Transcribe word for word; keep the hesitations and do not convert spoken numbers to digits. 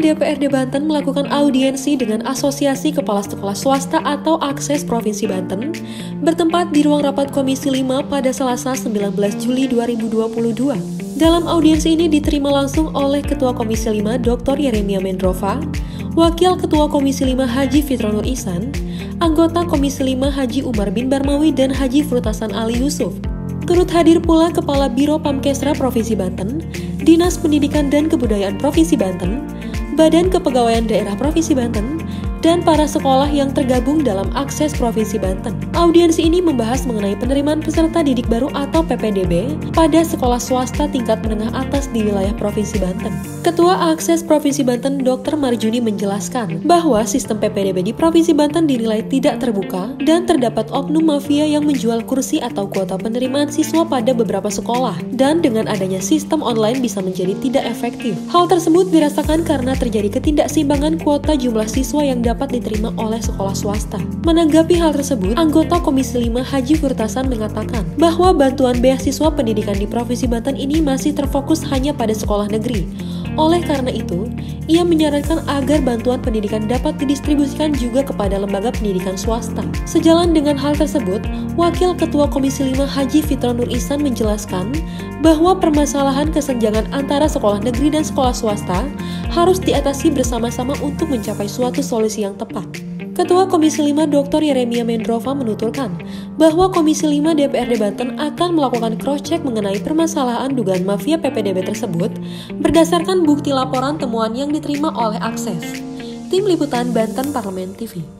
D P R D Banten melakukan audiensi dengan Asosiasi Kepala Sekolah Swasta atau Akses Provinsi Banten bertempat di ruang rapat Komisi lima pada Selasa sembilan belas Juli dua ribu dua puluh dua. Dalam audiensi ini diterima langsung oleh Ketua Komisi lima Doktor Yeremia Mendrova, Wakil Ketua Komisi lima Haji Fitron Nur Ihsan, anggota Komisi lima Haji Umar bin Barmawi dan Haji Furtasan Ali Yusuf. Turut hadir pula Kepala Biro Pamkesra Provinsi Banten, Dinas Pendidikan dan Kebudayaan Provinsi Banten, Badan Kepegawaian Daerah Provinsi Banten, dan para sekolah yang tergabung dalam Akses Provinsi Banten. Audiensi ini membahas mengenai penerimaan peserta didik baru atau P P D B pada sekolah swasta tingkat menengah atas di wilayah Provinsi Banten. Ketua Akses Provinsi Banten Doktor Marjuni menjelaskan bahwa sistem P P D B di Provinsi Banten dinilai tidak terbuka dan terdapat oknum mafia yang menjual kursi atau kuota penerimaan siswa pada beberapa sekolah, dan dengan adanya sistem online bisa menjadi tidak efektif. Hal tersebut dirasakan karena terjadi ketidakseimbangan kuota jumlah siswa yang dapat diterima oleh sekolah swasta. Menanggapi hal tersebut, anggota Komisi lima Haji Furtasan mengatakan bahwa bantuan beasiswa pendidikan di Provinsi Banten ini masih terfokus hanya pada sekolah negeri. Oleh karena itu, ia menyarankan agar bantuan pendidikan dapat didistribusikan juga kepada lembaga pendidikan swasta. Sejalan dengan hal tersebut, Wakil Ketua Komisi lima Haji Fitron Nur Ihsan menjelaskan bahwa permasalahan kesenjangan antara sekolah negeri dan sekolah swasta harus diatasi bersama-sama untuk mencapai suatu solusi yang tepat. Ketua Komisi lima Doktor Yeremia Mendrova menuturkan bahwa Komisi lima D P R D Banten akan melakukan cross-check mengenai permasalahan dugaan mafia P P D B tersebut berdasarkan bukti laporan temuan yang diterima oleh Akses. Tim Liputan Banten Parlemen T V.